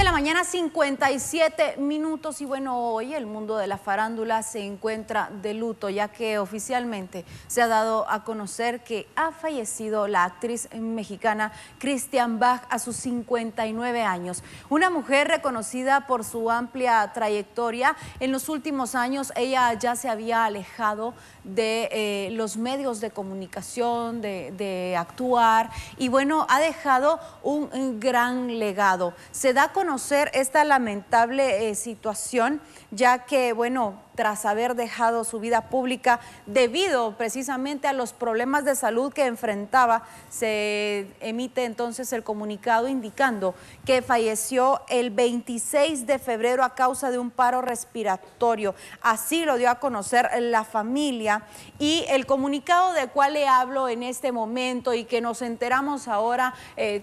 de la mañana, 57 minutos. Y bueno, hoy el mundo de la farándula se encuentra de luto, ya que oficialmente se ha dado a conocer que ha fallecido la actriz mexicana Christian Bach a sus 59 años. Una mujer reconocida por su amplia trayectoria. En los últimos años ella ya se había alejado de los medios de comunicación, de actuar, y bueno, ha dejado un gran legado. Se da a conocer esta lamentable situación, ya que, bueno, tras haber dejado su vida pública debido precisamente a los problemas de salud que enfrentaba, se emite entonces el comunicado indicando que falleció el 26 de febrero a causa de un paro respiratorio. Así lo dio a conocer la familia, y el comunicado del cual le hablo en este momento y que nos enteramos ahora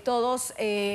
todos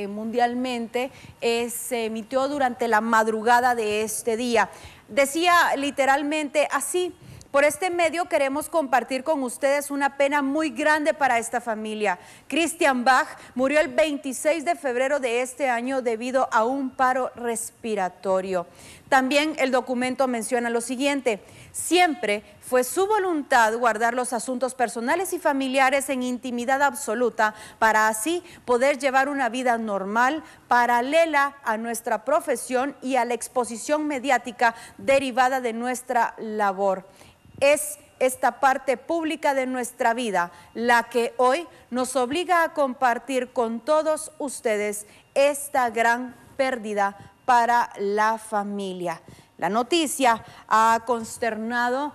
mundialmente se emitió durante la madrugada de este día. Decía literalmente así: por este medio queremos compartir con ustedes una pena muy grande para esta familia. Christian Bach murió el 26 de febrero de este año debido a un paro respiratorio. También el documento menciona lo siguiente: siempre fue su voluntad guardar los asuntos personales y familiares en intimidad absoluta para así poder llevar una vida normal, paralela a nuestra profesión y a la exposición mediática derivada de nuestra labor. Es esta parte pública de nuestra vida la que hoy nos obliga a compartir con todos ustedes esta gran pérdida para la familia. La noticia ha consternado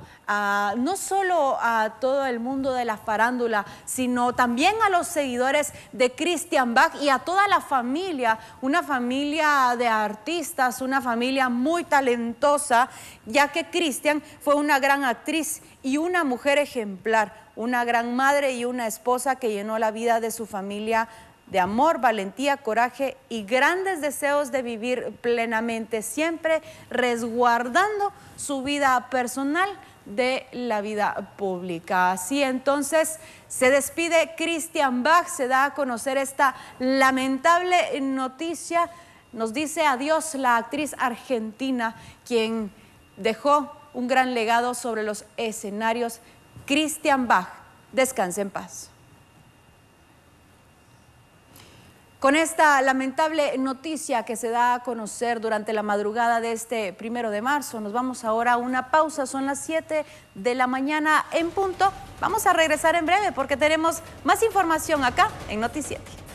no solo a todo el mundo de la farándula, sino también a los seguidores de Christian Bach y a toda la familia, una familia de artistas, una familia muy talentosa, ya que Christian fue una gran actriz y una mujer ejemplar, una gran madre y una esposa que llenó la vida de su familia de amor, valentía, coraje y grandes deseos de vivir plenamente, siempre resguardando su vida personal de la vida pública. Así entonces se despide Christian Bach, se da a conocer esta lamentable noticia. Nos dice adiós la actriz argentina, quien dejó un gran legado sobre los escenarios. Christian Bach, descanse en paz. Con esta lamentable noticia que se da a conocer durante la madrugada de este 1 de marzo, nos vamos ahora a una pausa. Son las 7 de la mañana en punto. Vamos a regresar en breve porque tenemos más información acá en Noticiete.